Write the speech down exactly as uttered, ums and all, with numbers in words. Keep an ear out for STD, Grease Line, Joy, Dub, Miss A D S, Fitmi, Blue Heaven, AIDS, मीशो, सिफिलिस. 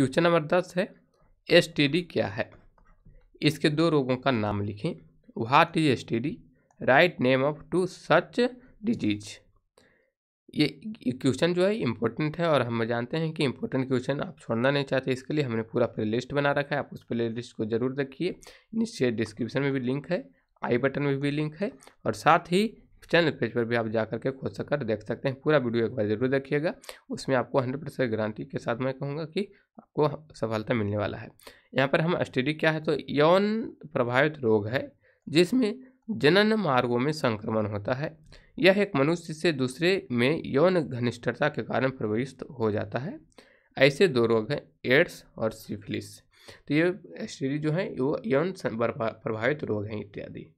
Question number दस है STD क्या है। इसके दो रोगों का नाम लिखें। What is STD, right name of two such disease. ये क्वेश्चन जो है इम्पोर्टेंट है और हम जानते हैं कि इम्पोर्टेंट क्वेश्चन आप छोड़ना नहीं चाहते, इसके लिए हमने पूरा प्ले लिस्ट बना रखा है। आप उस प्ले लिस्ट को जरूर देखिए, नीचे डिस्क्रिप्शन में भी लिंक है, आई बटन में भी लिंक है और साथ ही चैनल पेज पर भी आप जा करके खोज सककर देख सकते हैं। पूरा वीडियो एक बार जरूर देखिएगा, उसमें आपको हंड्रेड परसेंट गारंटी के साथ मैं कहूँगा कि आपको सफलता मिलने वाला है। यहाँ पर हम एसटीडी क्या है तो यौन प्रभावित रोग है जिसमें जनन मार्गों में संक्रमण होता है। यह एक मनुष्य से दूसरे में यौन घनिष्ठता के कारण प्रविष्ट हो जाता है। ऐसे दो रोग हैं एड्स और सिफिलिस। तो ये एसटीडी जो है वो यौन प्रभावित रोग हैं इत्यादि।